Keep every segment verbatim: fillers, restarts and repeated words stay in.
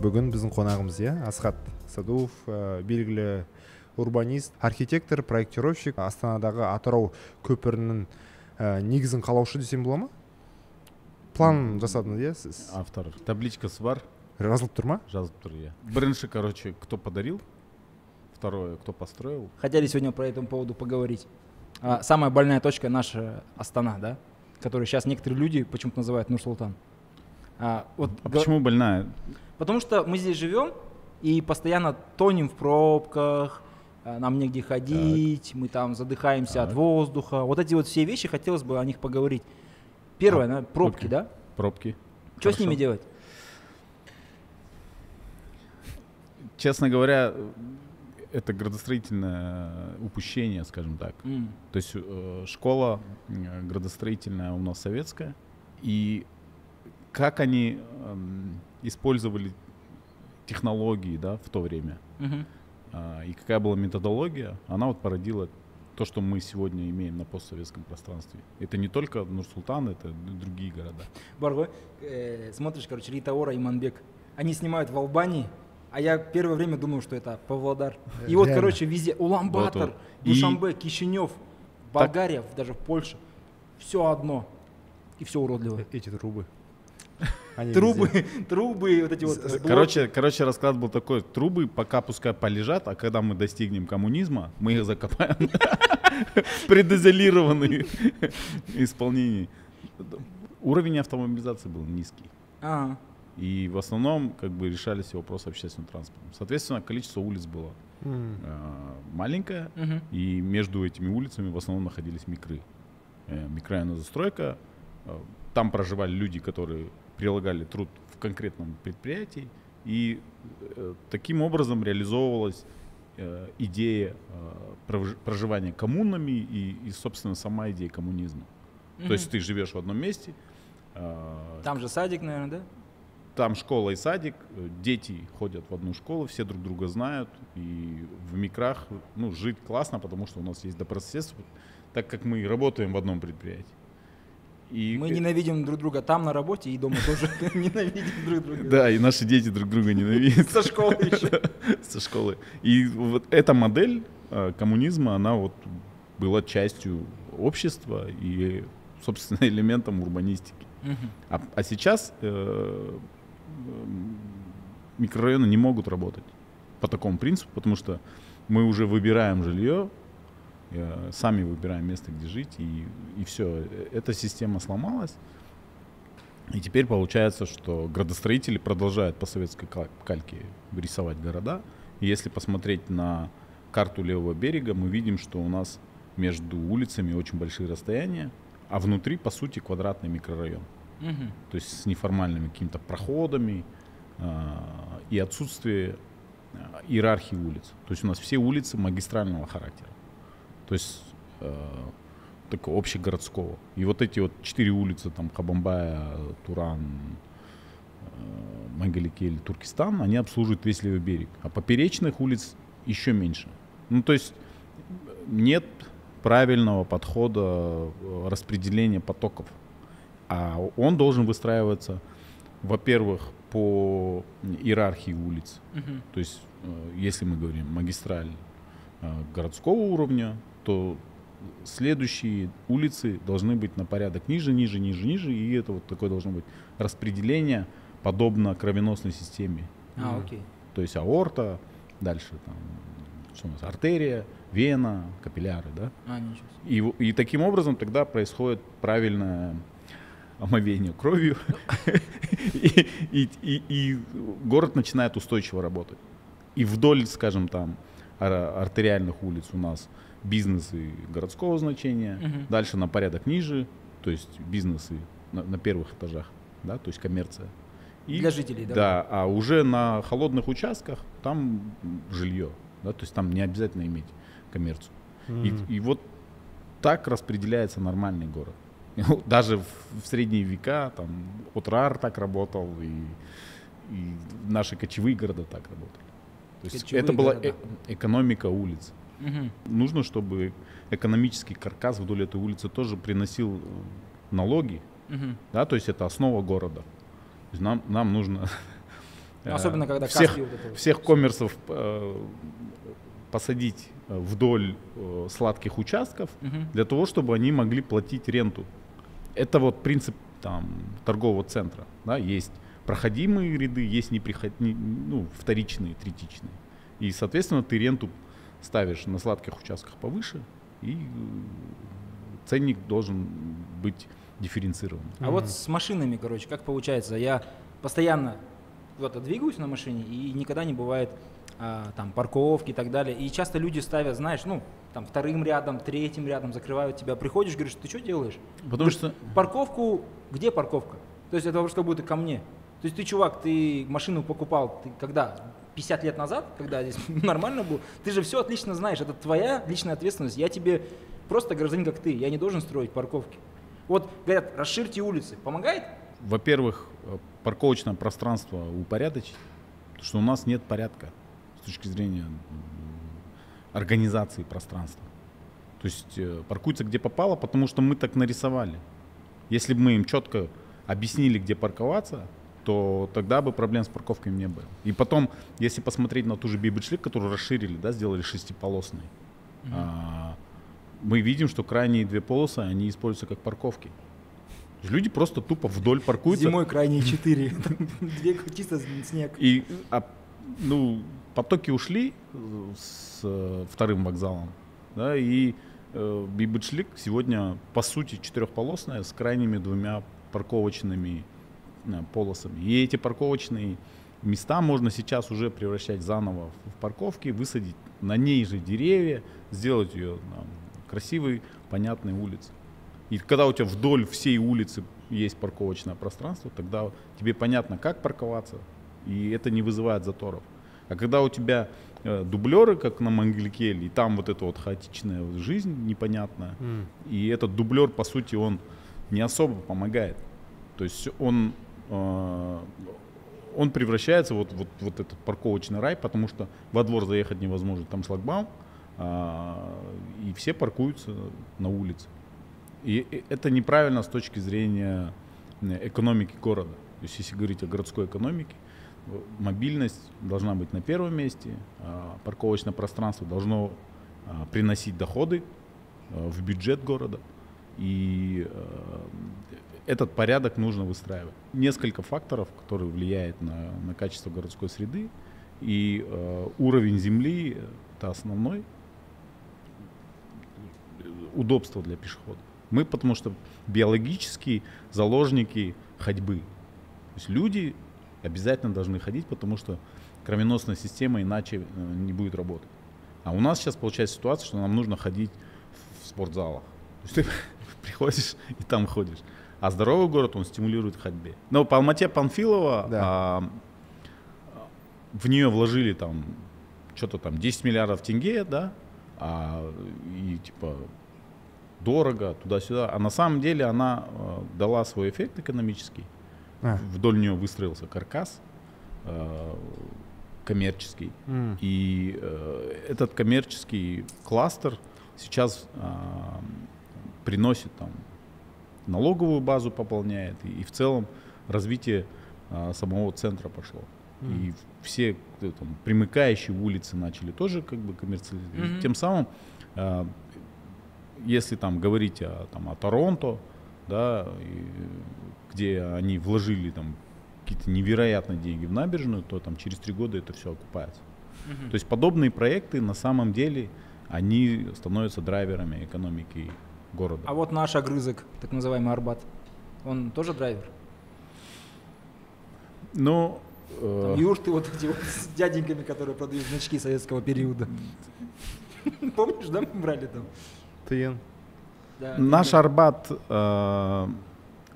Бүгін біздің қонағымыз е, Асхат Садуов, белгілі урбанист, архитектор, проектировщик, Астанадағы Атрау көпірінің негізін қалаушы десем бола ма? План жасадыңыз е, сіз? Автор. Табличкасы бар. Жазылып тұр ма? Жазылып тұр, е. Бірінші, короче, кто подарил, второе, кто построил. Хотели сегодня про этому поводу поговорить. Самая больная точка наша Астана, да, которую сейчас некоторые люди почему-то называют Нур-Султан. А, вот, а почему больная? Потому что мы здесь живем и постоянно тонем в пробках, нам негде ходить, так. мы там задыхаемся так. от воздуха. Вот эти вот все вещи, хотелось бы о них поговорить. Первое, а, пробки, пробки, да? Пробки. Что Хорошо. С ними делать? Честно говоря, это градостроительное упущение, скажем так. Mm. То есть э, школа градостроительная у нас советская, и как они э, использовали технологии, да, в то время, uh-huh. а, и какая была методология, она вот породила то, что мы сегодня имеем на постсоветском пространстве. Это не только Нур-Султан, это другие города. Барго, э, смотришь, короче, Рита Ора и Манбек, они снимают в Албании, а я первое время думал, что это Павлодар. И вот, короче, везде Улан-Батор, Душанбе, Кищенёв, Багарев, даже в Польше, все одно и все уродливо. Эти трубы. Они трубы, везде. трубы, вот эти вот. Короче, короче, расклад был такой: трубы пока пускай полежат, а когда мы достигнем коммунизма, мы их закопаем. Предизолированные исполнения. Уровень автомобилизации был низкий. И в основном как бы решались вопросы общественного транспорта. Соответственно, количество улиц было маленькое, и между этими улицами в основном находились микры. Микрорайонная застройка. Там проживали люди, которые прилагали труд в конкретном предприятии, и э, таким образом реализовывалась э, идея э, проживания коммунами и, и, собственно, сама идея коммунизма. Mm-hmm. То есть ты живешь в одном месте. Э, там же садик, наверное, да? Там школа и садик, дети ходят в одну школу, все друг друга знают, и в микрах ну, жить классно, потому что у нас есть добрососедство, так как мы работаем в одном предприятии. И... Мы ненавидим друг друга там на работе и дома тоже ненавидим друг друга. Да, и наши дети друг друга ненавидят. Со школы еще. Со школы. И вот эта модель коммунизма, она вот была частью общества и, собственно, элементом урбанистики. А, а сейчас э, микрорайоны не могут работать по такому принципу, потому что мы уже выбираем жилье, сами выбираем место, где жить, и, и все. Эта система сломалась, и теперь получается, что градостроители продолжают по советской кальке рисовать города. И если посмотреть на карту левого берега, мы видим, что у нас между улицами очень большие расстояния, а внутри, по сути, квадратный микрорайон. Угу. То есть с неформальными какими-то проходами э- и отсутствие иерархии улиц. То есть у нас все улицы магистрального характера. То есть э, такого общегородского. И вот эти вот четыре улицы, там, Хабамбая, Туран, э, Мәңгілік Ел, Туркестан, они обслуживают весь левый берег. А поперечных улиц еще меньше. Ну, то есть нет правильного подхода распределения потоков. А он должен выстраиваться, во-первых, по иерархии улиц. Mm-hmm. То есть, э, если мы говорим магистраль, городского уровня, то следующие улицы должны быть на порядок ниже, ниже, ниже, ниже, и это вот такое должно быть распределение подобно кровеносной системе. А, окей. То есть аорта, дальше там, что у нас, артерия, вена, капилляры, да? А, ничего себе. И, и таким образом тогда происходит правильное омовение кровью, и город начинает устойчиво работать. И вдоль, скажем, там, артериальных улиц у нас бизнесы городского значения, uh-huh. дальше на порядок ниже, то есть бизнесы на, на первых этажах, да, то есть коммерция. И, для жителей, да? Да, а уже на холодных участках там жилье, да, то есть там не обязательно иметь коммерцию. Uh-huh. И, и вот так распределяется нормальный город. Даже в, в средние века там Отрар так работал, и, и наши кочевые города так работали. То есть это была э экономика улиц. Угу. Нужно, чтобы экономический каркас вдоль этой улицы тоже приносил налоги. Угу. Да, то есть это основа города. То есть нам, нам нужно... Особенно, когда всех, вот это, всех коммерсов э, посадить вдоль э, сладких участков, угу. для того, чтобы они могли платить ренту. Это вот принцип там, торгового центра. Да? Есть проходимые ряды, есть неприходные, ну, вторичные, третичные. И, соответственно, ты ренту ставишь на сладких участках повыше, и ценник должен быть дифференцирован. А угу. вот с машинами, короче, как получается? Я постоянно... куда-то двигаюсь на машине, и никогда не бывает а, там парковки и так далее. И часто люди ставят, знаешь, ну, там вторым рядом, третьим рядом закрывают тебя. Приходишь, говоришь, ты что делаешь? Потому что... Парковку, где парковка? То есть это вопрос как будто ко мне. То есть ты, чувак, ты машину покупал, ты когда? пятьдесят лет назад, когда здесь нормально было? Ты же все отлично знаешь, это твоя личная ответственность. Я тебе просто гражданин, как ты, я не должен строить парковки. Вот, говорят, расширьте улицы. Помогает? Во-первых, парковочное пространство упорядочить, потому что у нас нет порядка с точки зрения организации пространства. То есть паркуются где попало, потому что мы так нарисовали. Если бы мы им четко объяснили, где парковаться, то тогда бы проблем с парковками не было. И потом, если посмотреть на ту же Бейбітшілік, которую расширили, да, сделали шестиполосной, mm-hmm. мы видим, что крайние две полосы, они используются как парковки. Люди просто тупо вдоль паркуются. Зимой крайние четыре. Две чисто снег. И а, ну, потоки ушли с э, вторым вокзалом. Да, и э, Бейбітшілік сегодня, по сути, четырехполосная с крайними двумя парковочными э, полосами. И эти парковочные места можно сейчас уже превращать заново в парковки, высадить на ней же деревья, сделать ее э, красивой, понятной улицей. И когда у тебя вдоль всей улицы есть парковочное пространство, тогда тебе понятно, как парковаться, и это не вызывает заторов. А когда у тебя э, дублеры, как на Мәңгілік Ел, и там вот эта вот хаотичная жизнь непонятная, mm. и этот дублер, по сути, он не особо помогает. То есть он, э, он превращается вот, вот, вот этот парковочный рай, потому что во двор заехать невозможно, там шлагбаум, э, и все паркуются на улице. И это неправильно с точки зрения экономики города. То есть если говорить о городской экономике, мобильность должна быть на первом месте, парковочное пространство должно приносить доходы в бюджет города, и этот порядок нужно выстраивать. Несколько факторов, которые влияют на, на качество городской среды, и уровень земли – это основной, удобство для пешехода. Мы, потому что биологические заложники ходьбы. То есть люди обязательно должны ходить, потому что кровеносная система иначе не будет работать. А у нас сейчас получается ситуация, что нам нужно ходить в спортзалах. То есть ты приходишь и там ходишь. А здоровый город, он стимулирует ходьбе. Но по Алмате Панфилова, да. а, в нее вложили там что-то там десять миллиардов тенге, да, а, и типа... дорого, туда-сюда. А на самом деле она э, дала свой эффект экономический. А. Вдоль нее выстроился каркас э, коммерческий. Mm. И э, этот коммерческий кластер сейчас э, приносит там, налоговую базу, пополняет. И, и в целом развитие э, самого центра пошло. Mm. И все там, примыкающие улицы начали тоже как бы коммерциализировать. Mm-hmm. Тем самым э, если там говорить о, там, о Торонто, да, и, где они вложили там какие-то невероятные деньги в набережную, то там через три года это все окупается. Mm-hmm. То есть подобные проекты на самом деле они становятся драйверами экономики города. А вот наш огрызок, так называемый Арбат, он тоже драйвер? Ну, э... юрты вот эти вот с дяденьками, которые продают значки советского периода. Помнишь, да, мы брали там? Да, наш да. Арбат, э,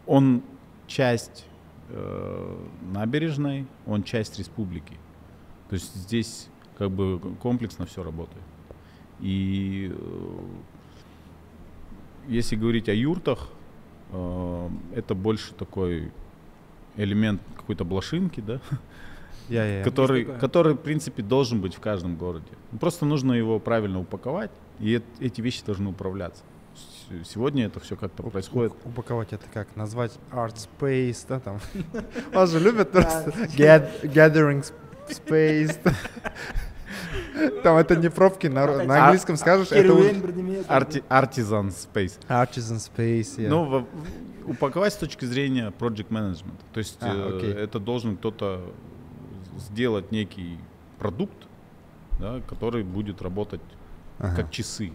он часть э, набережной, он часть республики. То есть здесь как бы комплексно все работает. И э, если говорить о юртах, э, это больше такой элемент какой-то блошинки, да? Yeah, yeah. Который, который, в принципе, должен быть в каждом городе. Просто нужно его правильно упаковать, и эти вещи должны управляться. Сегодня это все как-то происходит. Упаковать это как? Назвать art space, да, там. Вас же любят просто gathering space. Там это не пробки, на, на английском скажешь, это artisan space. Artisan space, yeah. Ну, упаковать с точки зрения project management. То есть ah, okay. это должен кто-то сделать некий продукт, да, который будет работать ага. как часы,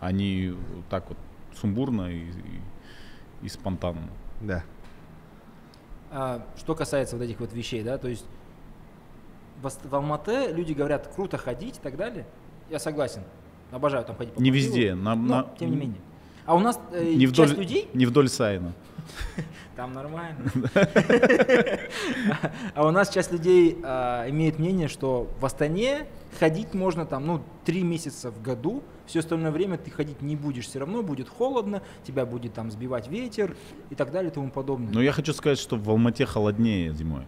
а не так вот сумбурно и, и, и спонтанно. Да. А, что касается вот этих вот вещей, да, то есть в Алматы люди говорят, круто ходить и так далее. Я согласен. Обожаю там ходить по Не Панфилову, везде. На, но, на... тем не менее. А у нас э, не часть вдоль, людей... Не вдоль Сайна. Там нормально. А у нас часть людей имеет мнение, что в Астане ходить можно там, ну, три месяца в году. Все остальное время ты ходить не будешь. Все равно будет холодно, тебя будет там сбивать ветер и так далее и тому подобное. Но я хочу сказать, что в Алмате холоднее зимой.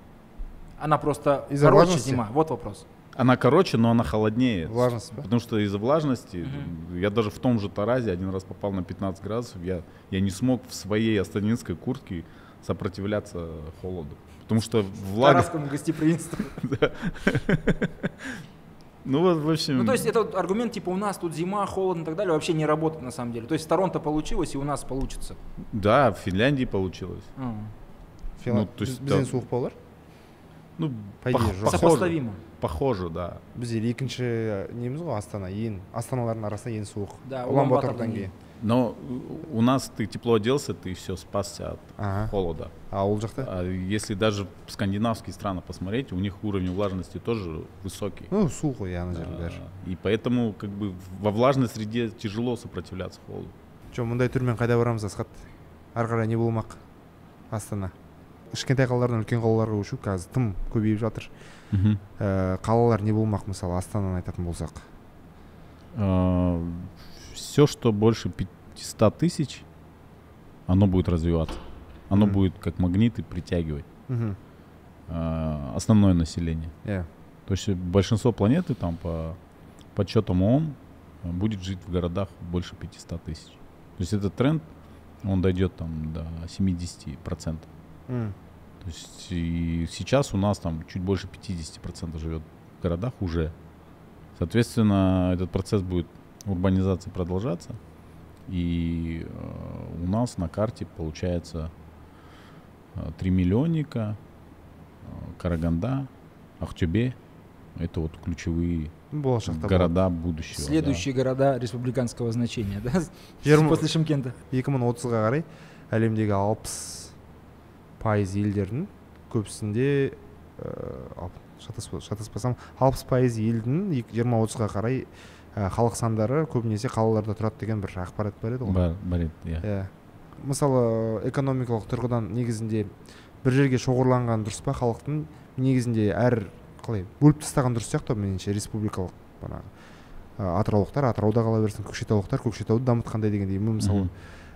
Она просто из-за короче зима. Вот вопрос. Она короче, но она холоднее. Влажность, да? Потому что из-за влажности, mm-hmm. я даже в том же Таразе один раз попал на пятнадцать градусов, я, я не смог в своей астанинской куртке сопротивляться холоду. Потому что влага... Таразскому гостеприимству. Ну, в общем... Ну, то есть это аргумент, типа, у нас тут зима, холодно и так далее, вообще не работает на самом деле. То есть в Торонто получилось, и у нас получится. Да, в Финляндии получилось. Бизнес ухполар? Ну, похоже. Похоже, да. Зелекинчи немец, Астана, ин, Астаналарның арасында ең суық. Улан-Батордан кейін. Но у нас ты тепло оделся, ты все спасся от ага. холода. А ол жақта? Если даже скандинавские страны посмотреть, у них уровень влажности тоже высокий. Ну, сухо, я называю даже. И поэтому как бы во влажной среде тяжело сопротивляться холоду. Че, мындай түрмен қайда барамыз, Асхат? Арқара не болмақ? Астана. Кішкентай қалалардан үлкен қалаларға өшу қазір тым көбейіп жатыр. Қалалар не болмақ, мысалы, Астананы айтатын болсақ? Все, что больше пятьсот тысяч, оно будет развиваться. Оно будет как магниты притягивать основное население. То есть большинство планеты, там, по подсчетам ООН, будет жить в городах больше пятьсот тысяч. То есть этот тренд, он дойдет там до семидесяти процентов. Mm. То есть и сейчас у нас там чуть больше пятидесяти процентов живет в городах уже. Соответственно, этот процесс будет урбанизации продолжаться. И э, у нас на карте получается три миллионника, Караганда, Актобе. Это вот ключевые Болашақта города будущего. Следующие да. города республиканского значения, да? После Шымкента. екі мың отызға қарай әлемдегі алпыс пайыз елдердің көпсінде шатаспасам алпыс пайыз елдің жиырма отызға қарай халық сандары көбінесе қалаларда тұрады деген бір ақпарат бар еді ғой. Бар еді, иә. Мысалы, экономикалық тұрғыдан негізінде бір жерге шоғырланған дұрыс па, халықтың негізінде әр қалай бөліп тастаған дұрыс сияқты, меніңше республикалық бана атыраулықтар Атырауда қала берсін, көкшетаулықтар көкшетауды дамытқандай дегендей. Мысалы,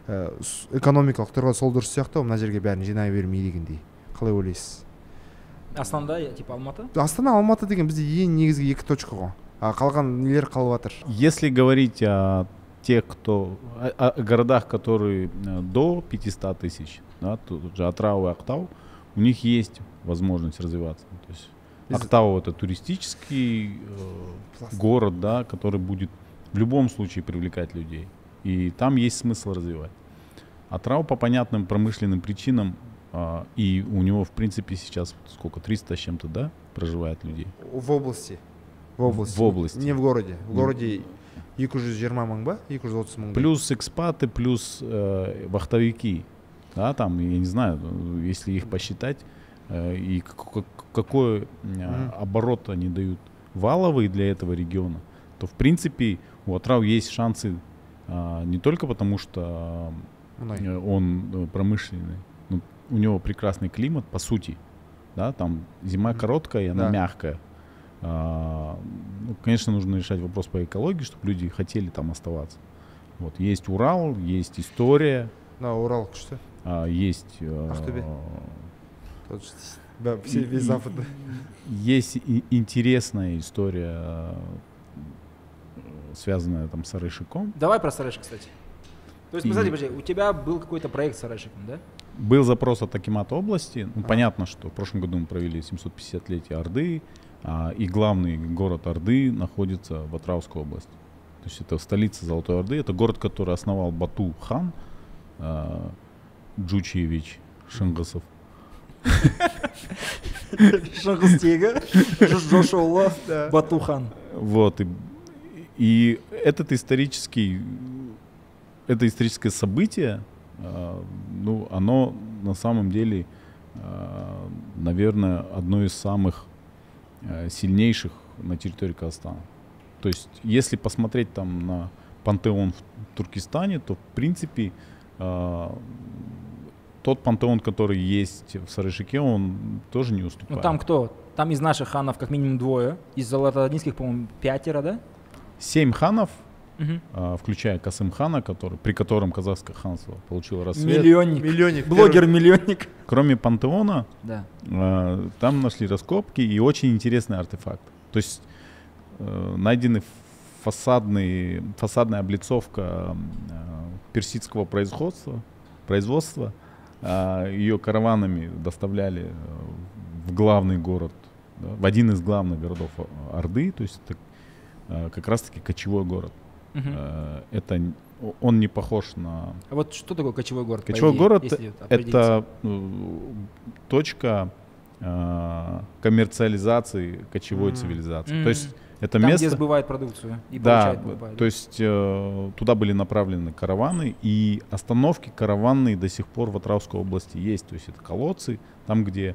экономикалық тұрғыда сол дұрыс сияқты, мына жерге бәрін жинай бермей дегендей. Қалай ойлайсыз? Астанда, типа Алматы? Астана, Алматы деген бізде ең негізгі екі точка ғой. А қалған нелер қалып жатыр? Если говорить о тех, кто о городах, которые до пятисот тысяч, да, тут же Атрау и Актау, у них есть возможность развиваться. То есть Актау это туристический э, город, да, который будет в любом случае привлекать людей. И там есть смысл развивать. Атрау по понятным промышленным причинам, э, и у него, в принципе, сейчас сколько, триста с чем-то, да, проживает людей? В области. В области. В области. Не в городе. В городе екі жүз жиырма мың ба, екі жүз отыз мың. Плюс экспаты, плюс э, вахтовики. Да, там, я не знаю, если их посчитать, э, и какой э, mm-hmm. оборот они дают валовый для этого региона, то, в принципе, у Атрау есть шансы. Не только потому, что он промышленный, но у него прекрасный климат, по сути. Да, там зима короткая, и она да. мягкая. А, ну, конечно, нужно решать вопрос по экологии, чтобы люди хотели там оставаться. Вот, есть Урал, есть история. Да, Урал, что? А, есть... Ахтубе. Да, все, весь Запад. Есть интересная история, связанная там с Сарайшиком. Давай про Сарайшик, кстати. То есть, кстати, подожди, у тебя был какой-то проект с Сарайшиком, да? Был запрос от Акимата области. Ну, а. Понятно, что в прошлом году мы провели семьсот пятидесятилетие Орды, а, и главный город Орды находится в Атраусской области. То есть это столица Золотой Орды. Это город, который основал Бату-хан а, Джучевич Шыңғысов. Шыңғыстегі Жошоулы Бату-хан. Вот. И, и этот исторический, это историческое событие, Uh, ну, оно на самом деле, uh, наверное, одно из самых uh, сильнейших на территории Казахстана. То есть, если посмотреть там на пантеон в Туркестане, то, в принципе, uh, тот пантеон, который есть в Сарайшике, он тоже не уступает. Ну, там кто? Там из наших ханов как минимум двое, из золотоордынских, по-моему, пятеро, да? Семь ханов. Uh-huh. Включая Касым-хана, который, при котором казахское ханство получило расцвет. Миллионник. Миллионник. Блогер-миллионник. Кроме пантеона, да. э, там нашли раскопки и очень интересный артефакт. То есть э, найдены фасадные, фасадная облицовка э, персидского производства. производства э, ее караванами доставляли в главный город, да, в один из главных городов Орды. То есть это э, как раз-таки кочевой город. Uh-huh. Это он не похож на. А вот что такое кочевой город? Кочевой идее, город это точка э, коммерциализации кочевой mm. цивилизации. Mm. То есть это там, место, где сбывает продукцию. И да, покупает, то есть э, туда были направлены караваны, и остановки караванные до сих пор в Атравской области есть. То есть это колодцы, там где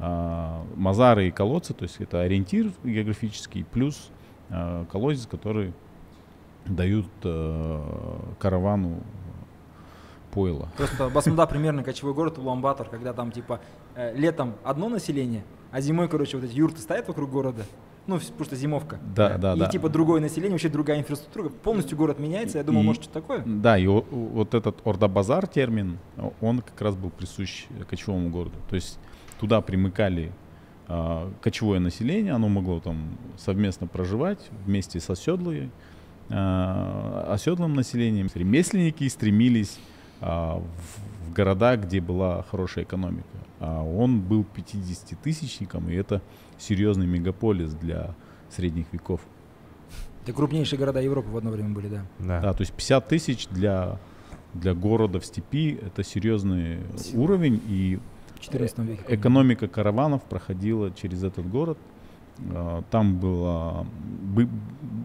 э, мазары и колодцы, то есть это ориентир географический плюс э, колодец, который дают э, каравану пойло. Просто басмада примерно кочевой город Улан-Батор, когда там типа э, летом одно население, а зимой, короче, вот эти юрты стоят вокруг города, ну, потому что зимовка. Да, да, и да. типа другое население, вообще другая инфраструктура, полностью город меняется, я думаю, и, может, что-то такое. Да, и о, вот этот орда-базар термин, он как раз был присущ кочевому городу. То есть туда примыкали э, кочевое население, оно могло там совместно проживать вместе с оседлой, оседлым населением. Ремесленники стремились а, в, в города, где была хорошая экономика. А он был пятидесятитысячником, и это серьезный мегаполис для средних веков. Это крупнейшие города Европы в одно время были, да? Да, да, то есть пятьдесят тысяч для, для города в степи — это серьезный Спасибо. уровень, и в четырнадцатом веке экономика караванов проходила через этот город. Там была, бы,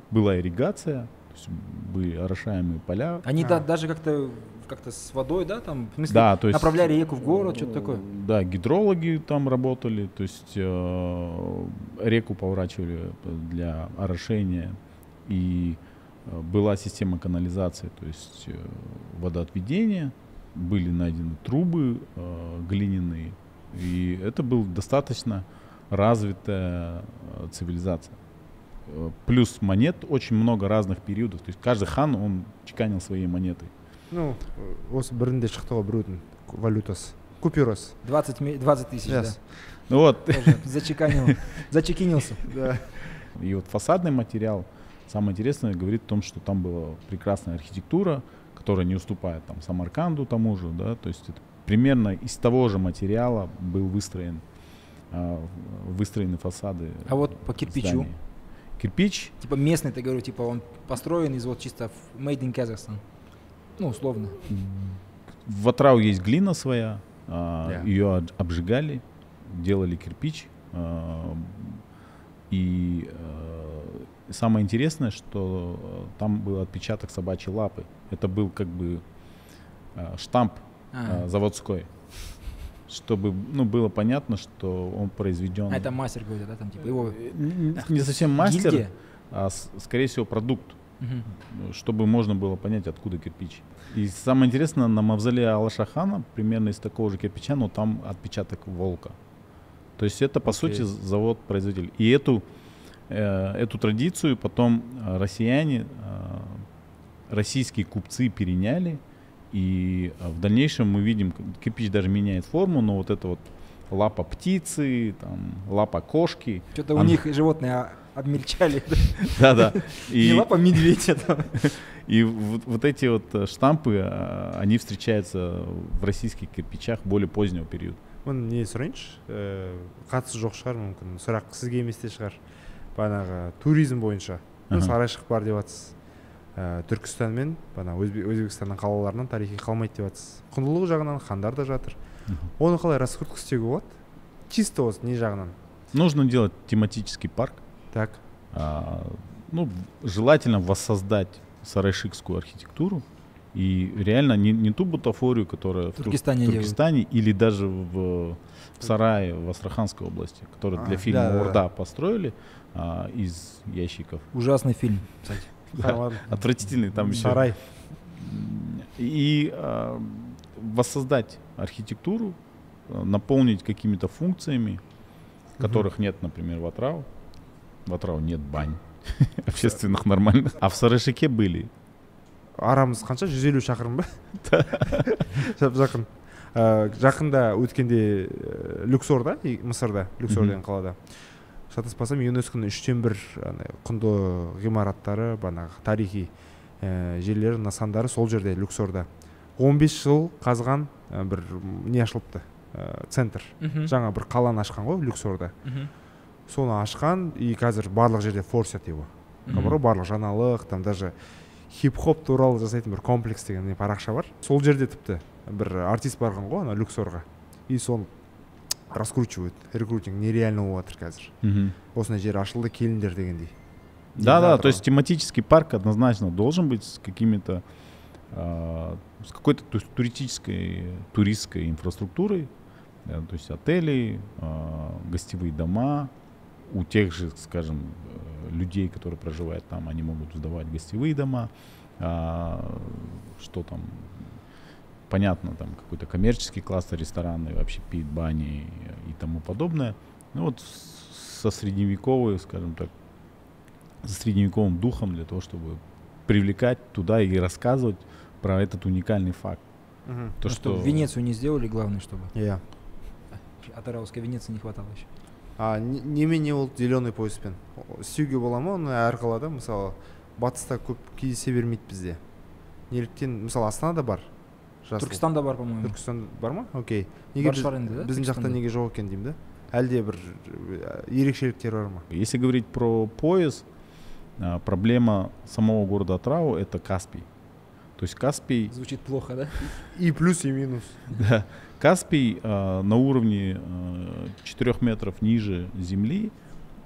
была ирригация, то есть были орошаемые поля. Они а. да, даже как-то как-то с водой, да, там, в смысле, да, то есть, направляли реку в город, что-то такое. Да, гидрологи там работали, то есть э, реку поворачивали для орошения, и э, была система канализации, то есть э, водоотведения, были найдены трубы э, глиняные, и это был достаточно развитая цивилизация. Плюс монет очень много разных периодов. То есть каждый хан, он чеканил свои монеты. Ну, осы бірінде шықтығы біреудің валютасы, купюрасы. двадцать тысяч, да. Ну вот. Зачеканил, зачекинился. Да. И вот фасадный материал, самое интересное, говорит о том, что там была прекрасная архитектура, которая не уступает там Самарканду тому же, да. То есть это примерно из того же материала был выстроен выстроены фасады. А вот по кирпичу? Здания. Кирпич? Типа местный, ты говорю, типа он построен из вот чисто made in Kazakhstan. Ну, условно. В Атрау есть глина своя, yeah. ее обжигали, делали кирпич. И самое интересное, что там был отпечаток собачьей лапы. Это был как бы штамп а. заводской. Чтобы, ну, было понятно, что он произведен. А это мастер говорит, да, там типа его. Не совсем мастер, гильдия? А скорее всего продукт, угу. чтобы можно было понять, откуда кирпич. И самое интересное, на мавзолее Алаша-хана примерно из такого же кирпича, но там отпечаток волка. То есть это по Окей. сути завод-производитель. И эту э, эту традицию потом россияне, э, российские купцы переняли. И в дальнейшем мы видим, кирпич даже меняет форму, но вот эта вот лапа птицы, там, лапа кошки. Что-то Ан... у них животные обмельчали. Да-да. И лапа медведя. И вот эти вот штампы, они встречаются в российских кирпичах более позднего периода. Он не сраньше, қатысы жоқ шығар мүмкін, сұрақ сізге еместе шығар. Банағы туризм бойынша, Сарайшық бар деп атсыз. Түркістан мен Өзбекстанның қалаларынан тарихи қалмайды деп атсыз. Құндылығы жағынан хандар да жатыр. Оны қалай раскрутка істеуге болады? Чисто осы не жағынан? Нужно делать тематический парк. Так. Ну, желательно воссоздать сарайшикскую архитектуру. И реально не, не ту бутафорию, которая в Туркестане, в Туркестане или даже в, в Сарае, в Астраханской области, которую а, для фильма да, «Орда» да. построили а, из ящиков. Ужасный фильм, кстати. Да, отвратительный там еще. Сарай. И а, воссоздать архитектуру, наполнить какими-то функциями, которых угу. нет, например, в Атрау. В Атрау нет бань общественных нормальных. А в Сарайшике были. Арамыз қанша жүз елу шақырым ба? Жақын. Жақында өткенде Люксорда, Мысырда, Люксор деген қалада. Шатаспасам, ЮНЕСКО-ның үштен бір құнды ғимараттары, тарихи жерлер, нысандары сол жерде Люксорда. он бес жыл қазған бір не ашылыпты? Центр. Жаңа бір қаланы ашқан ғой Люксорда. Соны ашқан, и қазір барлық жерде форсят его. Барлық жаңалық, там даже хип-хоп туралы жасайтын бір комплекс деген парақша бар. Сол жерде тіпті бір артист барған ғой, ана Люксорға. И сон раскручивают. Рекрутинг нереально болыватыр қазір. Осындай жер ашылды келіндер дегендей. Да-да, то есть тематический парк однозначно должен быть с какими-то с какой-то туристической туристской инфраструктурой, то есть отели, гостевые дома. У тех же, скажем, людей, которые проживают там, они могут сдавать гостевые дома, а, что там, понятно, там какой-то коммерческий кластер, рестораны, вообще пит, бани и тому подобное. Ну вот со средневековой, скажем так, со средневековым духом для того, чтобы привлекать туда и рассказывать про этот уникальный факт. Угу. То, что... Венецию не сделали, главное, чтобы. Yeah. Атараусской Венеции не хватало еще. А не менее ол зеленый пояспен. Сюге боламон, аркалада, мысалы, батыста көп кездесе бермейді бізде. Неліктен, мысалы, Астанада бар. Түркістанда бар, по-моему. Түркістанда бар ма? Окей. Біздің жақта неге жоқ екен деймін, да? Әлде бір ерекшеліктер бар ма? Если говорить про пояс, проблема самого города Атрау — это Каспий. То есть Каспий... Звучит плохо, да? И плюс, и минус. Да. Каспий э, на уровне э, четырёх метров ниже земли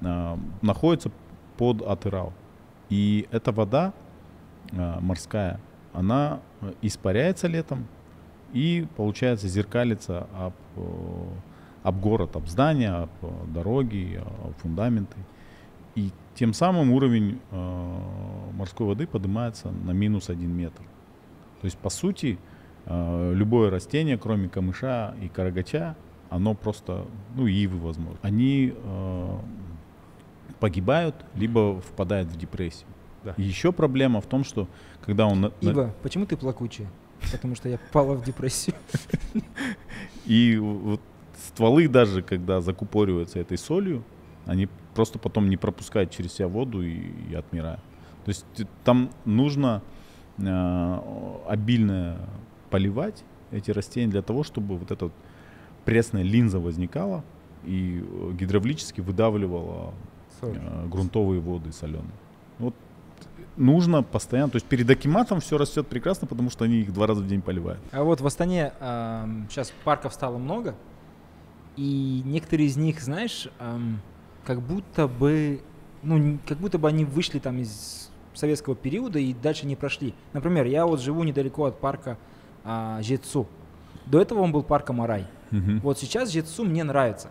э, находится под Атырау. И эта вода э, морская, она испаряется летом и, получается, зеркалится об, э, об город, об здания, об э, дороги, об фундаменты. И тем самым уровень э, морской воды поднимается на минус один метр. То есть, по сути, любое растение, кроме камыша и карагача, оно просто, ну, ивы, возможно, они э, погибают, либо впадают в депрессию. Да. Еще проблема в том, что когда он... Ива, на... почему ты плакучая? Потому что я попала в депрессию. И вот стволы даже, когда закупориваются этой солью, они просто потом не пропускают через себя воду и отмирают. То есть там нужно обильное... поливать эти растения для того, чтобы вот эта пресная линза возникала и гидравлически выдавливала э, грунтовые воды соленые. Вот нужно постоянно, то есть перед акиматом все растет прекрасно, потому что они их два раза в день поливают. А вот в Астане э, сейчас парков стало много, и некоторые из них, знаешь, э, как будто бы, ну, как будто бы они вышли там из советского периода и дальше не прошли. Например, я вот живу недалеко от парка Жетсу. До этого он был парком Арай. Uh-huh. Вот сейчас Жетсу мне нравится.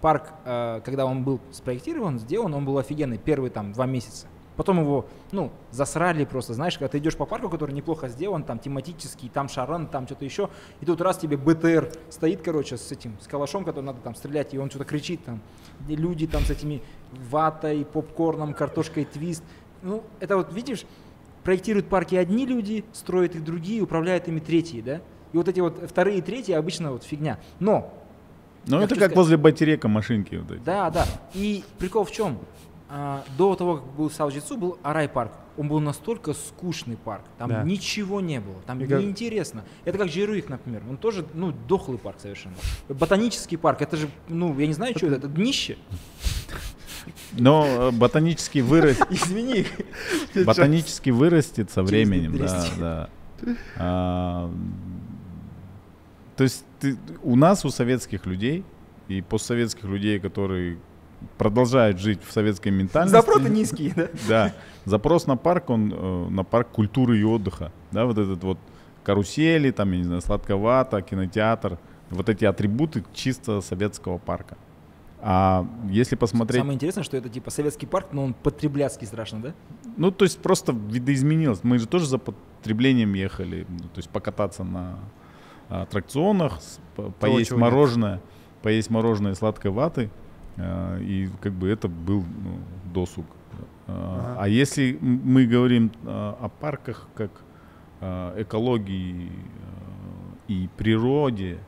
Парк, э, когда он был спроектирован, сделан, он был офигенный первые там два месяца. Потом его, ну, засрали просто. Знаешь, когда ты идешь по парку, который неплохо сделан, там тематический, там шаран, там что-то еще, и тут раз тебе БТР стоит, короче, с этим, с калашом, который надо там стрелять, и он что-то кричит там. И люди там с этими ватой, попкорном, картошкой твист. Ну, это вот, видишь, проектируют парки одни люди, строят их другие, управляют ими третьи, да? И вот эти вот вторые и третьи обычно вот фигня. Но Ну, это как возле Байтерека машинки. Вот эти. Да, да. И прикол в чем? А, до того, как был Сао-Джитсу, был Арай-парк. Он был настолько скучный парк. Там да. ничего не было. Там как... неинтересно. Это как Джеруик, например. Он тоже, ну, дохлый парк совершенно. Ботанический парк. Это же, ну, я не знаю, что это. Это днище. Но ботанический вырастет. Извини. Ботанический вырастет со временем. Да, да. А, то есть ты, у нас, у советских людей и постсоветских людей, которые продолжают жить в советской ментальности. Запросы низкие, да? Да. Запрос на парк, он на парк культуры и отдыха. Да, вот этот вот карусели, там, я не знаю, сладковато, кинотеатр. Вот эти атрибуты чисто советского парка. А если посмотреть... Самое интересное, что это типа советский парк, но он потребляцкий страшно, да? Ну, то есть просто видоизменилось. Мы же тоже за потреблением ехали. Ну, то есть покататься на аттракционах, то, поесть мороженое, нет. поесть мороженое сладкой ваты. Uh, и как бы это был ну, досуг. Uh, uh-huh. А если мы говорим uh, о парках как uh, экологии uh, и природе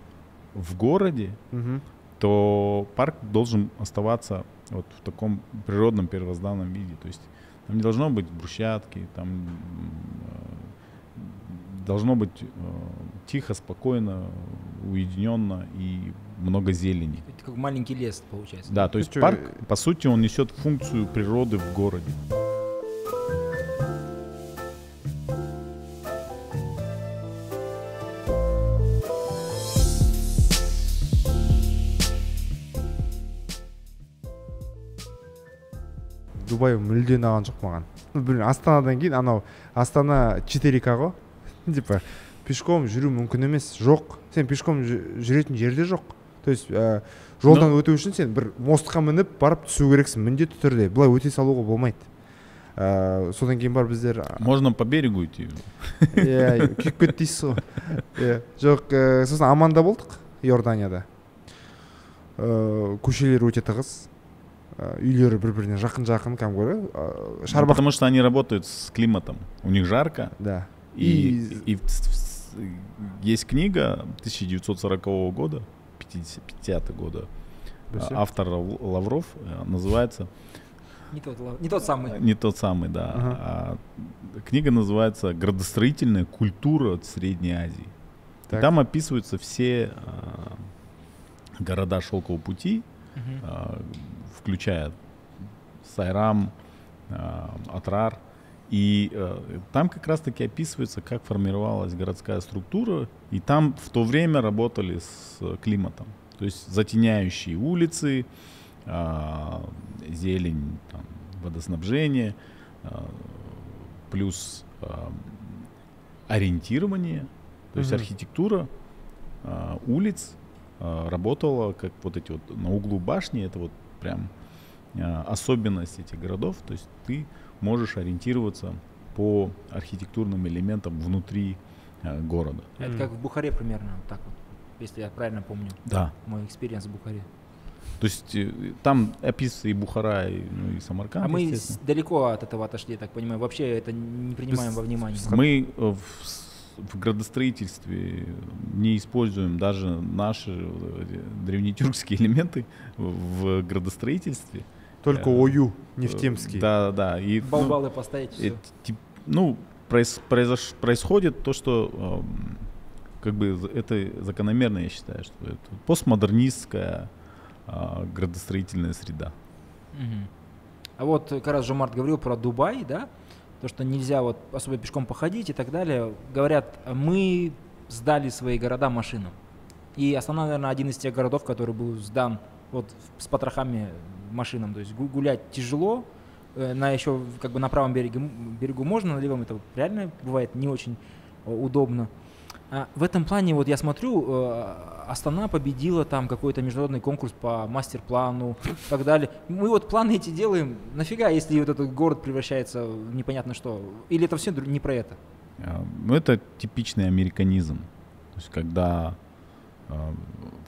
в городе, uh-huh. то парк должен оставаться вот в таком природном первозданном виде. То есть там не должно быть брусчатки, там uh, должно быть uh, тихо, спокойно, уединенно и много зелени. Это как маленький лес получается. Да, то есть парк, по сути, он несет функцию природы в городе. Дубай мүлден алған жоқ маған. Блин, Астанадан кейін анау Астана четыре ка ғой. Типа пешком жүру мүмкін емес, жоқ. Сен пешком жүретін жерде жоқ. То есть э, жолдан өту үшін сен бір мостқа мініп барып түсу керексің міндетті түрде. Бұлай өте салуға болмайды. Э, содан кейін бар біздер. Можно по берегу идти. Иә, күйіп кеттейсіз ғой. Жоқ, сосын Аманда болдық, Иорданияда. Э, көшелер өте тығыз. Үйлері бір-біріне жақын-жақын, кәдімгі. Шарбақ. Потому что они работают с климатом. У них жарко. Да. И, и... и есть книга тысяча девятьсот сорокового года, пятидесятого года, автор Лавров, называется... Не тот, не тот самый. Не тот самый, да. Ага. А, книга называется «Градостроительная культура от Средней Азии». Там описываются все а, города Шелкового пути, угу. а, включая Сайрам, а, Отрар. И э, там как раз-таки описывается, как формировалась городская структура, и там в то время работали с климатом. То есть затеняющие улицы, э, зелень, там, водоснабжение, э, плюс э, ориентирование, то есть [S2] Mm-hmm. [S1] Архитектура э, улиц э, работала как вот эти вот на углу башни, это вот прям э, особенность этих городов, то есть ты... можешь ориентироваться по архитектурным элементам внутри э, города. Это как в Бухаре примерно, вот так вот, если я правильно помню. Да. Мой экспириенс в Бухаре. То есть э, там описывается и Бухара, и, ну, и Самарканд. А мы далеко от этого отошли, я так понимаю. Вообще это не принимаем с, во внимание. Мы в, в градостроительстве не используем даже наши древнетюркские элементы в градостроительстве. Только ОЮ, нефтемский. Да, да, да. И, балбалы ну, поставить все. И, ну, произ, произош, происходит то, что э, как бы это закономерно, я считаю, что это постмодернистская э, градостроительная среда. Угу. А вот как раз Жомарт говорил про Дубай, да, то, что нельзя вот особо пешком походить и так далее. Говорят, мы сдали свои города машинам. И Астана, наверное, один из тех городов, который был сдан вот с потрохами машинам, то есть гулять тяжело, на еще как бы на правом береге, берегу можно, на левом это реально бывает не очень удобно. А в этом плане вот я смотрю, Астана победила там какой-то международный конкурс по мастер-плану и так далее. Мы вот планы эти делаем, нафига, если вот этот город превращается в непонятно что, или это все не про это? Ну это типичный американизм, то есть когда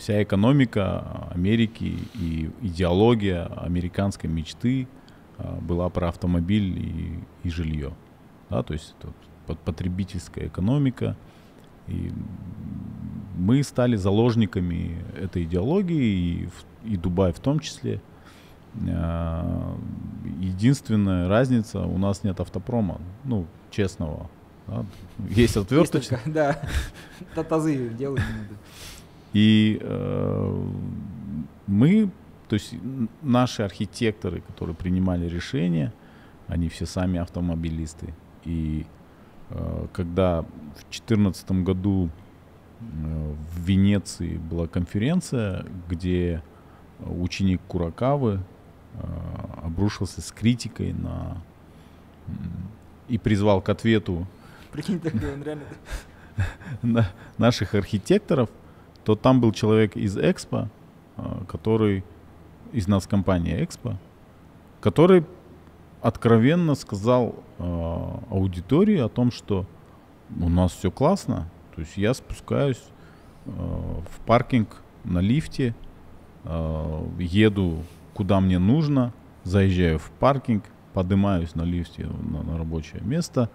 вся экономика Америки и идеология американской мечты была про автомобиль и, и жилье. Да, то есть это потребительская экономика. И мы стали заложниками этой идеологии, и, и Дубай в том числе. Единственная разница, у нас нет автопрома, ну, честного. Да? Есть отверточка. Да, татазы делают. И э, мы, то есть наши архитекторы, которые принимали решения, они все сами автомобилисты. И э, когда в две тысячи четырнадцатом году э, в Венеции была конференция, где ученик Куракавы э, обрушился с критикой на и призвал к ответу Прикинь, такой, он реально... на наших архитекторов, то там был человек из Экспо, который из нас компании Экспо, который откровенно сказал э, аудитории о том, что у нас все классно. То есть я спускаюсь э, в паркинг на лифте, э, еду куда мне нужно, заезжаю в паркинг, поднимаюсь на лифте на, на рабочее место.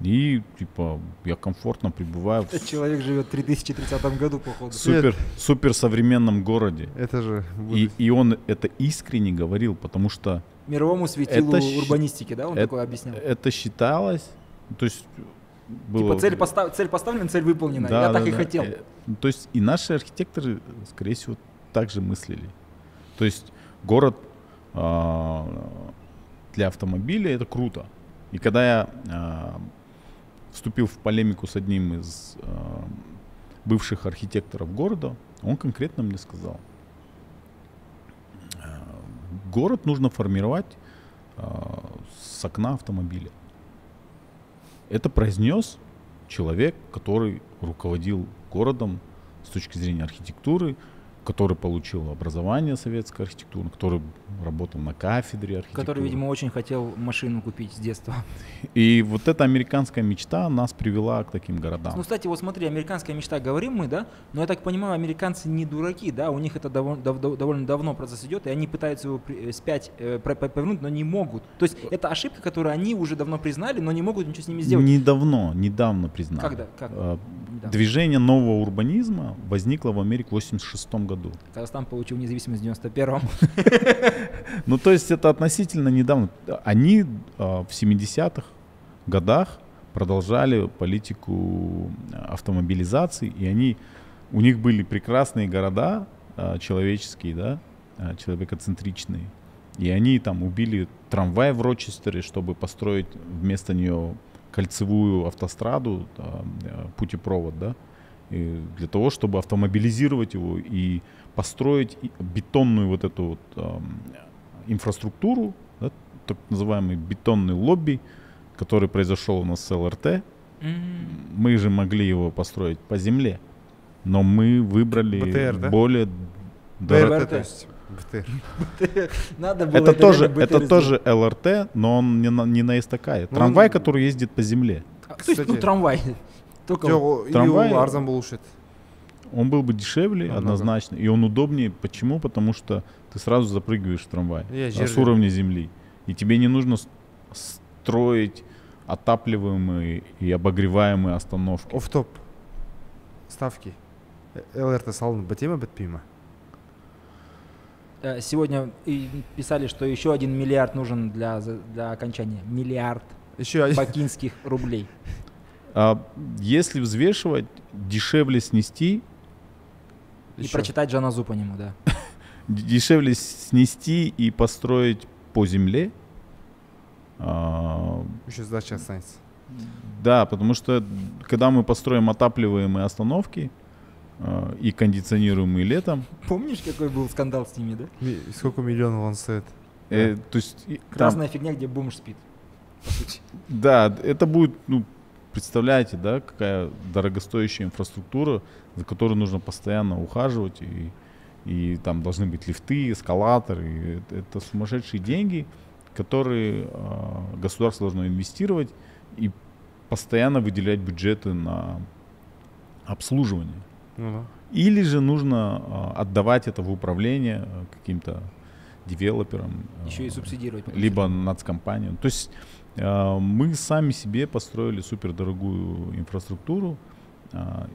И, типа, я комфортно пребываю. Этот в... человек живет в две тысячи тридцатом году, походу. Супер, супер современном городе. Это же... И, и он это искренне говорил, потому что... Мировому светилу это, урбанистики, да, он это, такое объяснял? Это считалось, то есть... Было... Типа цель, постав... цель поставлена, цель выполнена, да, я да, так да, и хотел. То есть и наши архитекторы, скорее всего, так же мыслили. То есть город а, для автомобиля — это круто. И когда я... А, вступил в полемику с одним из э, бывших архитекторов города, он конкретно мне сказал, э, город нужно формировать э, с окна автомобиля. Это произнес человек, который руководил городом с точки зрения архитектуры, который получил образование советской архитектуры, который работал на кафедре архитектуры. Который, видимо, очень хотел машину купить с детства. И вот эта американская мечта нас привела к таким городам. Ну, кстати, вот смотри, американская мечта, говорим мы, да, но я так понимаю, американцы не дураки, да, у них это довольно, дов, довольно давно процесс идет, и они пытаются его спять, э, повернуть, но не могут. То есть это ошибка, которую они уже давно признали, но не могут ничего с ними сделать. Недавно, недавно признали. Когда? Когда? Движение нового урбанизма возникло в Америке в восемьдесят шестом году. Году. Казахстан получил независимость в девяносто первом. Ну, то есть это относительно недавно. Они в семидесятых годах продолжали политику автомобилизации, и они, у них были прекрасные города человеческие, да, человекоцентричные. И они там убили трамвай в Рочестере, чтобы построить вместо нее кольцевую автостраду, путепровод, да. Для того, чтобы автомобилизировать его и построить бетонную вот эту вот, э, инфраструктуру, да, так называемый бетонный лобби, который произошел у нас с ЛРТ. Mm-hmm. Мы же могли его построить по земле, но мы выбрали БТР, да? Более... БТР, то есть БТР. Надо было это тоже, это тоже ЛРТ, но он не на, не на эстакаде. Трамвай, он... который ездит по земле. А, то есть, ну, трамвай... Трамвай, он был бы дешевле, намного. Однозначно, и он удобнее. Почему? Потому что ты сразу запрыгиваешь в трамвай да, с уровня земли, и тебе не нужно строить отапливаемые и обогреваемые остановки. Офф-топ. Ставки. ЛРТ салон бәтеме бітпейме? Сегодня писали, что еще один миллиард нужен для, для окончания. Миллиард бакинских рублей. Если взвешивать, дешевле снести... И еще. Прочитать Жаназу по нему, да. Дешевле снести и построить по земле. Еще задача останется. Да, потому что когда мы построим отапливаемые остановки и кондиционируемые летом... Помнишь, какой был скандал с ними, да? Сколько миллионов он стоит? Э, то есть, красная там... фигня, где бомж спит. Да, это будет... Ну, представляете, да, какая дорогостоящая инфраструктура, за которую нужно постоянно ухаживать, и, и там должны быть лифты, эскалаторы. Это, это сумасшедшие деньги, которые э, государство должно инвестировать и постоянно выделять бюджеты на обслуживание. Uh-huh. Или же нужно э, отдавать это в управление каким-то девелоперам. Э, Еще и субсидировать. Либо нацкомпаниям. То есть мы сами себе построили супердорогую инфраструктуру,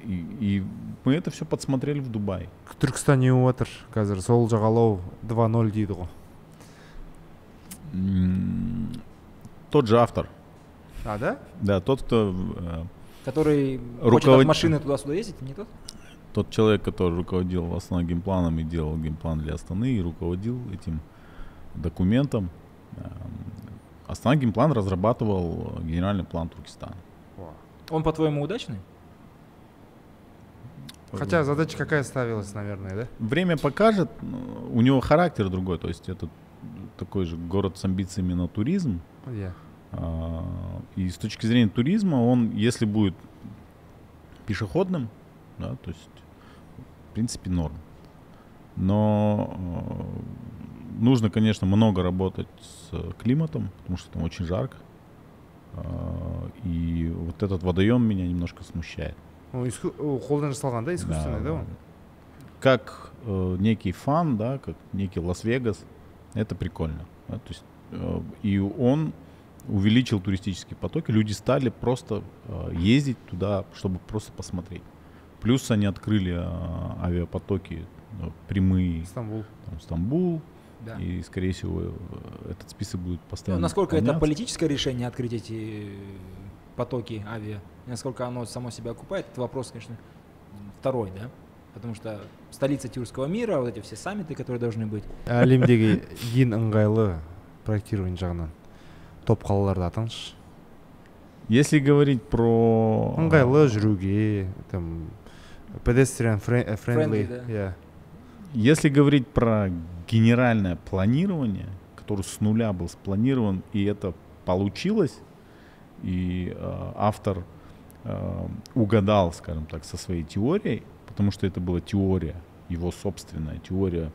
И, и мы это все подсмотрели в Дубае. В Туркестане отыр, қазір сол жағалау два ноль дейді ғой. Тот же автор. А, да? Да, тот, кто... Который руковод... хочет от машины туда-сюда ездить, не тот? Тот человек, который руководил Астана геймпланом и делал геймплан для Астаны, и руководил этим документом. Астана геймплан разрабатывал генеральный план Туркестана. Он, по-твоему, удачный? Хотя задача какая ставилась, наверное, да? Время покажет, у него характер другой, то есть это такой же город с амбициями на туризм. Yeah. И с точки зрения туризма он, если будет пешеходным, да, то есть в принципе норм. Но нужно, конечно, много работать с климатом, потому что там очень жарко. И вот этот водоем меня немножко смущает. Холден жасалған, да, искусственный, да? Как э, некий фан, да, как некий Лас-Вегас, это прикольно. Да, то есть, э, и он увеличил туристические потоки, люди стали просто э, ездить туда, чтобы просто посмотреть. Плюс они открыли э, авиапотоки э, прямые. Стамбул. Там, Стамбул. Да. И, скорее всего, этот список будет постоянно. Ну, насколько поменяться. Это политическое решение открыть эти потоки авиа, насколько оно само себя окупает, это вопрос, конечно, второй, да? Потому что столица тюркского мира, вот эти все саммиты, которые должны быть. Әлемдегі ең ыңғайлы проектирование жағынан топ қалаларды атаңызшы. Если говорить про ыңғайлы жүруге, там pedestrian friendly. Если говорить про генеральное планирование, которое с нуля был спланирован, и это получилось, и э, автор э, угадал, скажем так, со своей теорией, потому что это была теория, его собственная теория,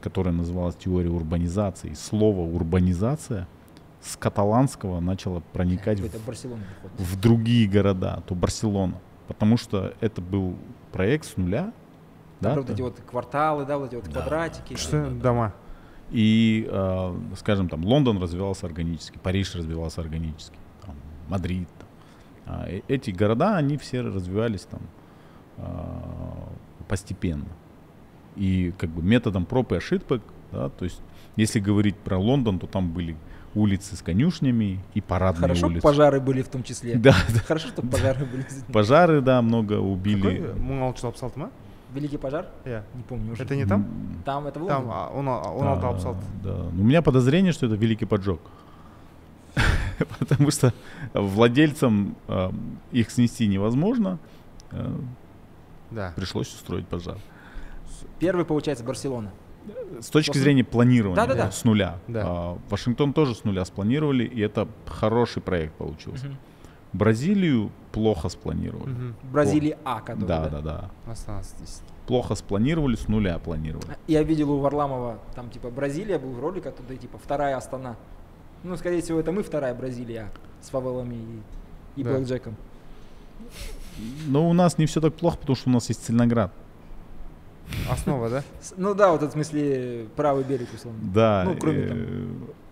которая называлась теория урбанизации. Слово «урбанизация» с каталанского начало проникать в, в другие города, то Барселона, потому что это был проект с нуля. Да, вот эти вот кварталы, да, вот эти вот да. квадратики. Что? Дома. И, э, скажем, там Лондон развивался органически, Париж развивался органически. Мадрид. Эти города, они все развивались там постепенно. И как бы методом проб и ошибок, да, то есть если говорить про Лондон, то там были улицы с конюшнями и парадные Хорошо, улицы. Хорошо, пожары были в том числе. Да, да. Хорошо, что пожары были. Пожары, да, много убили. Какой? Великий пожар? Yeah. Не помню уже. Это не там? Там, это было? Там, он, он а, да. У меня подозрение, что это великий поджог. Потому что владельцам э, их снести невозможно. Э, да. Пришлось устроить пожар. Первый, получается, Барселона. С точки После... зрения планирования, да, да, да. с нуля. Да. А, Вашингтон тоже с нуля спланировали, и это хороший проект получился. Угу. Бразилию плохо спланировали. Угу. Бразилия А, которая. Да, да, да. да. Плохо спланировали, с нуля планировали. Я видел у Варламова, там типа Бразилия был ролик, оттуда типа вторая Астана. Ну, скорее всего, это мы вторая Бразилия с фавелами и, и да. блэкджеком. Но у нас не все так плохо, потому что у нас есть Целиноград. Основа, да? Ну да, вот в смысле правый берег, условно. Да. Ну, кроме там.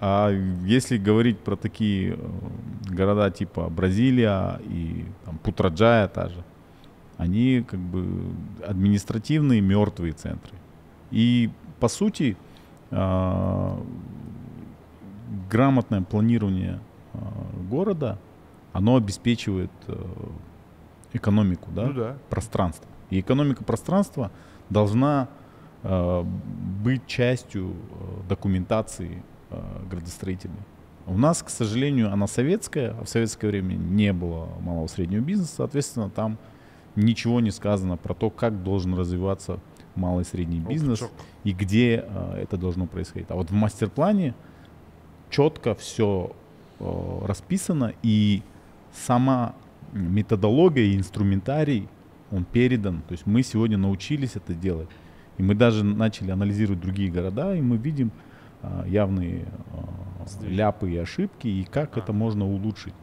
А если говорить про такие города типа Бразилия и там, Путраджая та же, они как бы административные мертвые центры. И по сути... грамотное планирование э, города, оно обеспечивает э, экономику, да? Ну, да. пространства. И экономика пространства должна э, быть частью э, документации э, градостроительной. У нас, к сожалению, она советская, а в советское время не было малого среднего бизнеса, соответственно, там ничего не сказано про то, как должен развиваться малый и средний бизнес Опчок. И где э, это должно происходить. А вот в мастер-плане четко все э, расписано, и сама методология и инструментарий, он передан. То есть мы сегодня научились это делать. И мы даже начали анализировать другие города, и мы видим э, явные э, ляпы и ошибки, и как а. это можно улучшить.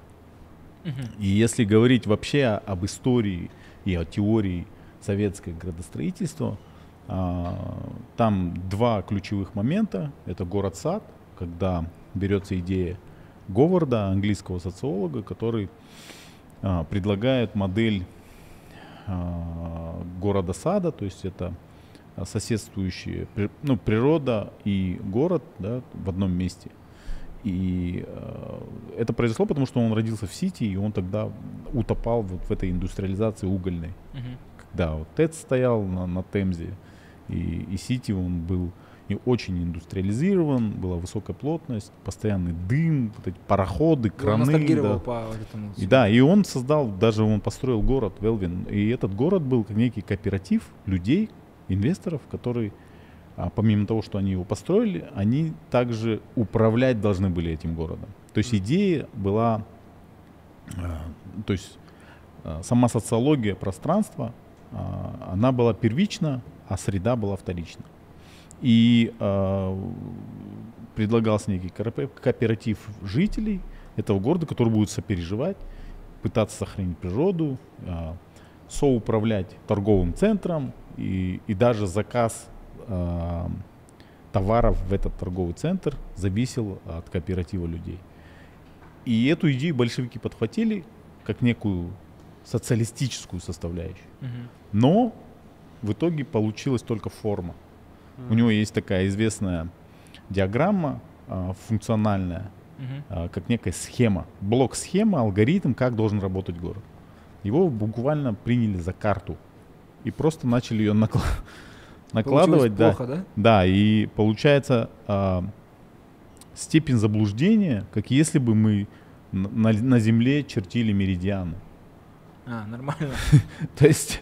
Угу. И если говорить вообще об истории и о теории советского градостроительства, э, там два ключевых момента. Это город-сад, когда берется идея Говарда, английского социолога, который а, предлагает модель города-сада, то есть это соседствующие, ну, природа и город, да, в одном месте. И это произошло, потому что он родился в Сити, и он тогда утопал вот в этой индустриализации угольной. Uh-huh. Когда вот ТЭЦ стоял на, на Темзе, и, и Сити он был и очень индустриализирован, была высокая плотность, постоянный дым, вот эти пароходы, краны. Да. По этому, и, да, и он создал, даже он построил город Велвин, и этот город был как некий кооператив людей, инвесторов, которые, помимо того, что они его построили, они также управлять должны были этим городом. То есть идея была, то есть сама социология пространства, она была первична, а среда была вторична. И предлагался некий кооператив жителей этого города, которые будут сопереживать, пытаться сохранить природу, соуправлять торговым центром, и, и даже заказ товаров в этот торговый центр зависел от кооператива людей. И эту идею большевики подхватили как некую социалистическую составляющую. Uh-huh. Но в итоге получилась только форма. Uh-huh. У него есть такая известная диаграмма функциональная, uh-huh. как некая схема, блок-схема, алгоритм, как должен работать город. Его буквально приняли за карту и просто начали ее накладывать. Накладывать, да, плохо, да? Да, и получается э, степень заблуждения, как если бы мы на, на Земле чертили меридианы. А, нормально. То есть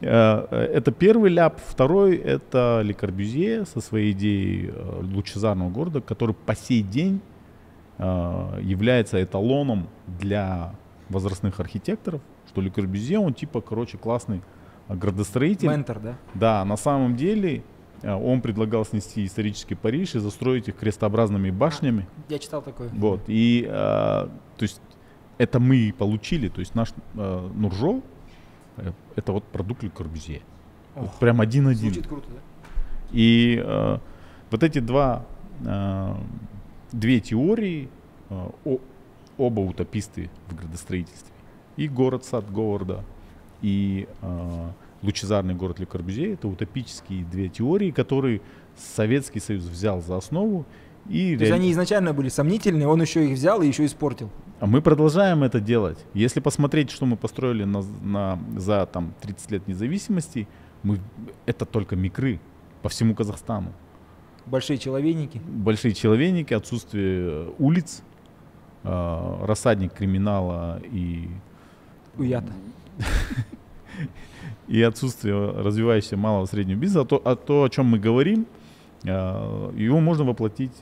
э, это первый ляп, второй — это Ле Корбюзье со своей идеей э, лучезарного города, который по сей день э, является эталоном для возрастных архитекторов, что Ле Корбюзье, он типа, короче, классный градостроитель. Ментор, да? Да, на самом деле он предлагал снести исторический Париж и застроить их крестообразными башнями. А, я читал такое. Вот, и а, то есть это мы и получили, то есть наш а, Нуржо, это вот продукт Ле Корбюзье. Вот прям один-один. Звучит круто, да? И а, вот эти два, а, две теории, а, о, оба утописты в градостроительстве. И город-сад Говарда, и э, лучезарный город Ле Корбюзье — это утопические две теории, которые Советский Союз взял за основу. И То реали... есть они изначально были сомнительные, он еще их взял и еще испортил. А мы продолжаем это делать. Если посмотреть, что мы построили на, на, за там, тридцать лет независимости, мы, это только микры по всему Казахстану. Большие человейники. Большие человейники, отсутствие улиц, э, рассадник криминала и... уята. И отсутствие развивающегося малого и среднего бизнеса, а то, а то, о чем мы говорим, его можно воплотить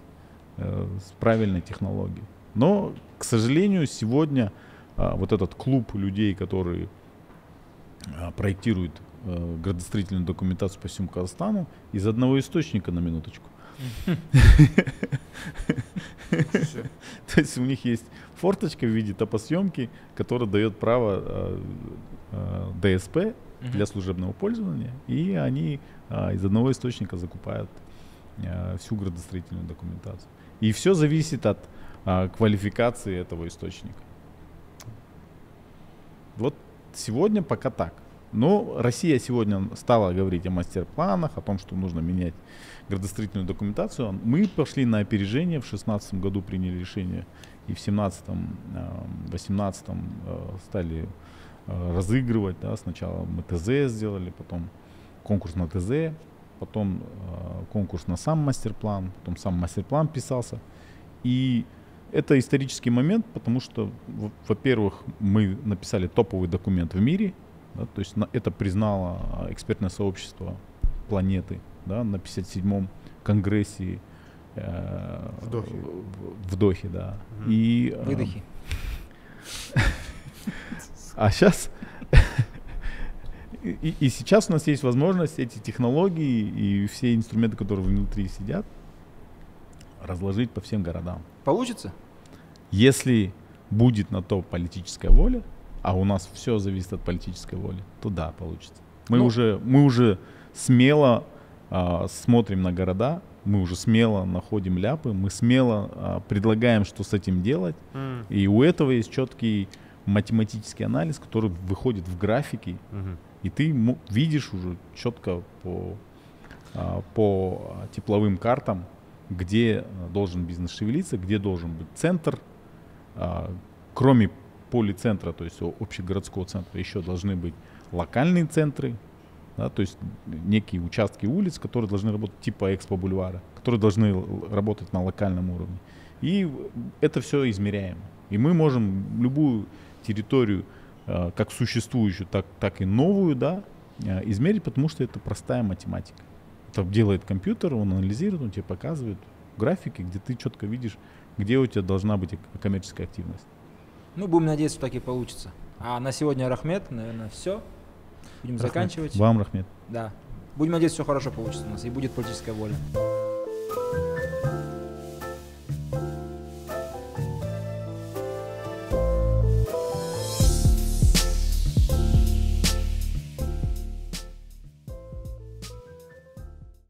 с правильной технологией. Но, к сожалению, сегодня вот этот клуб людей, которые проектируют градостроительную документацию по всему Казахстану, из одного источника, на минуточку. То есть у них есть форточка в виде топосъемки, которая дает право ДСП для служебного пользования, и они из одного источника закупают всю градостроительную документацию. И все зависит от квалификации этого источника. Вот сегодня пока так. Но Россия сегодня стала говорить о мастер-планах, о том, что нужно менять градостроительную документацию. Мы пошли на опережение. В две тысячи шестнадцатом году приняли решение. И в две тысячи семнадцатом — две тысячи восемнадцатом стали разыгрывать. Да, сначала мы ТЗ сделали, потом конкурс на ТЗ, потом конкурс на сам мастер-план, потом сам мастер-план писался. И это исторический момент, потому что, во-первых, мы написали топовый документ в мире. Да, то есть на, это признало экспертное сообщество планеты, да, на пятьдесят седьмом конгрессе э, в Дохе, да. Угу. И, э, Выдохи. А сейчас и, и сейчас у нас есть возможность эти технологии и все инструменты, которые внутри сидят, разложить по всем городам. Получится? Если будет на то политическая воля. А у нас все зависит от политической воли, то да, получится. Мы, ну, уже, мы уже смело э, смотрим на города, мы уже смело находим ляпы, мы смело э, предлагаем, что с этим делать. Mm. И у этого есть четкий математический анализ, который выходит в графики. Mm-hmm. И ты видишь уже четко по, по тепловым картам, где должен бизнес шевелиться, где должен быть центр, кроме полицентра, то есть общегородского центра, еще должны быть локальные центры, да, то есть некие участки улиц, которые должны работать типа Экспо-бульвара, которые должны работать на локальном уровне. И это все измеряемо. И мы можем любую территорию, как существующую, так, так и новую, да, измерить, потому что это простая математика. Это делает компьютер, он анализирует, он тебе показывает графики, где ты четко видишь, где у тебя должна быть коммерческая активность. Ну, будем надеяться, что так и получится. А на сегодня, рахмет, наверное, все. Будем рахмет. заканчивать. Вам рахмет. Да. Будем надеяться, что хорошо получится у нас и будет политическая воля.